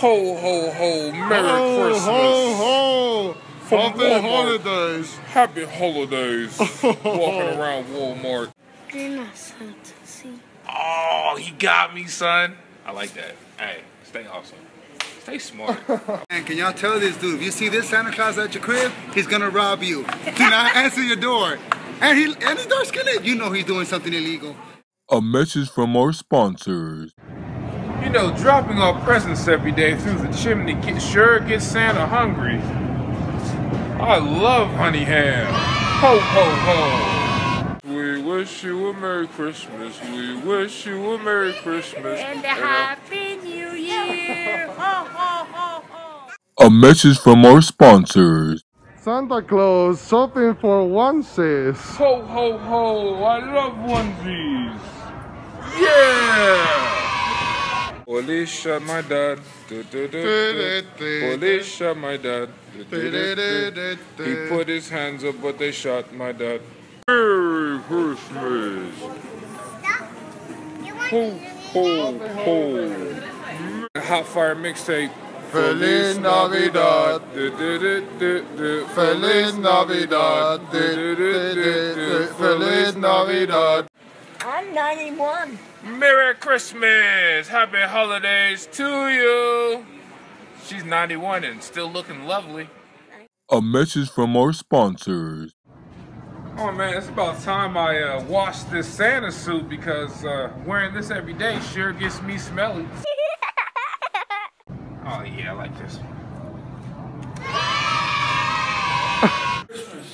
Ho, ho, ho. Merry Christmas. Ho, ho, ho. Happy holidays. Happy holidays. Walking around Walmart. You're not Santa, see? Oh, he got me, son. I like that. Hey, stay awesome. Stay smart. Man, can y'all tell this dude, if you see this Santa Claus at your crib, he's going to rob you. Do not answer your door. And he's dark skinned. You know he's doing something illegal. A message from our sponsors. You know, dropping off presents every day through the chimney sure gets Santa hungry. I love honey ham. Ho, ho, ho. We wish you a Merry Christmas. We wish you a Merry Christmas. And a Happy New Year. Ho, ho, ho, ho. A message from our sponsors. Santa Claus, shopping for onesies. Ho, ho, ho, I love onesies. Yeah! Felicia, my dad. Felicia, my dad. He put his hands up, but they shot my dad. Merry Christmas. Ho, ho, ho. Hot Fire Mixtape. Feliz Navidad, Feliz Navidad, Feliz Navidad. I'm 91. Merry Christmas, happy holidays to you. She's 91 and still looking lovely. A message from our sponsors. Oh man, it's about time I wash this Santa suit because wearing this every day sure gets me smelly. Oh yeah, I like this one.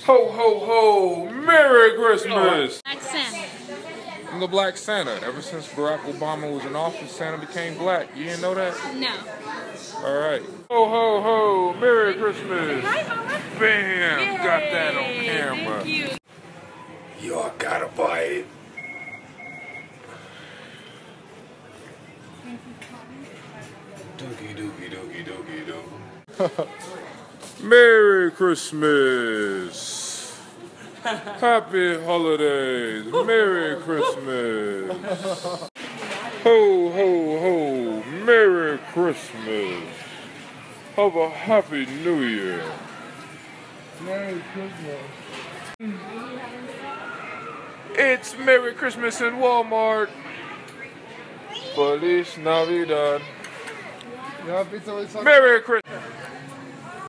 Ho, ho, ho. Merry Christmas. Black Santa. I'm the Black Santa. Ever since Barack Obama was in office, Santa became black. You didn't know that? No. All right. Ho, ho, ho. Merry Christmas. Hi, Mama. Bam. Yay. Got that on camera. Thank you. Y'all gotta buy it. Dookie, dookie, dookie, dookie, dookie. Merry Christmas. Happy holidays. Merry Christmas. Ho, ho, ho. Merry Christmas. Have a Happy New Year. Merry Christmas. It's Merry Christmas in Walmart. Feliz Navidad. Yeah, Merry Christmas.